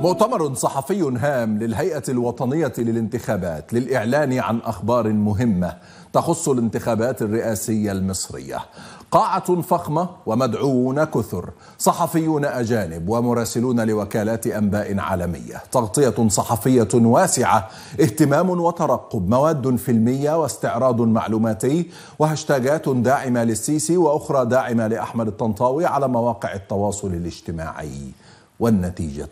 مؤتمر صحفي هام للهيئة الوطنية للانتخابات للإعلان عن أخبار مهمة تخص الانتخابات الرئاسية المصرية. قاعة فخمة ومدعوون كثر، صحفيون أجانب ومراسلون لوكالات أنباء عالمية، تغطية صحفية واسعة، اهتمام وترقب، مواد فيلمية واستعراض معلوماتي، وهاشتاجات داعمة للسيسي وأخرى داعمة لأحمد الطنطاوي على مواقع التواصل الاجتماعي. والنتيجة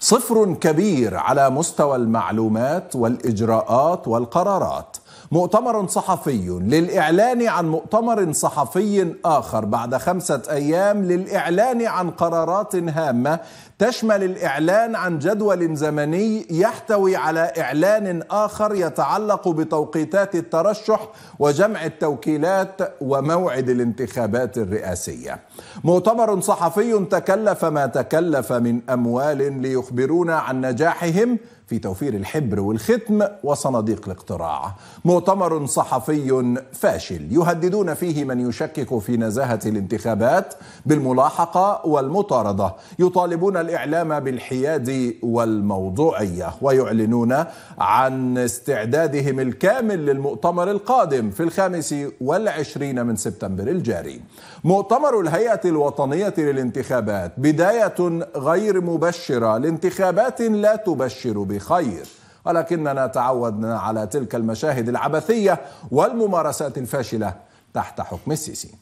صفر كبير على مستوى المعلومات والإجراءات والقرارات. مؤتمر صحفي للإعلان عن مؤتمر صحفي آخر بعد 5 أيام للإعلان عن قرارات هامة، تشمل الإعلان عن جدول زمني يحتوي على إعلان آخر يتعلق بتوقيتات الترشح وجمع التوكيلات وموعد الانتخابات الرئاسية. مؤتمر صحفي تكلف ما تكلف من أموال ليخبرونا عن نجاحهم في توفير الحبر والختم وصناديق الاقتراع. مؤتمر صحفي فاشل يهددون فيه من يشكك في نزاهة الانتخابات بالملاحقة والمطاردة، يطالبون الإعلام بالحياد والموضوعية، ويعلنون عن استعدادهم الكامل للمؤتمر القادم في 25 من سبتمبر الجاري. مؤتمر الهيئة الوطنية للانتخابات بداية غير مبشرة لانتخابات لا تبشر بخير، ولكننا تعودنا على تلك المشاهد العبثية والممارسات الفاشلة تحت حكم السيسي.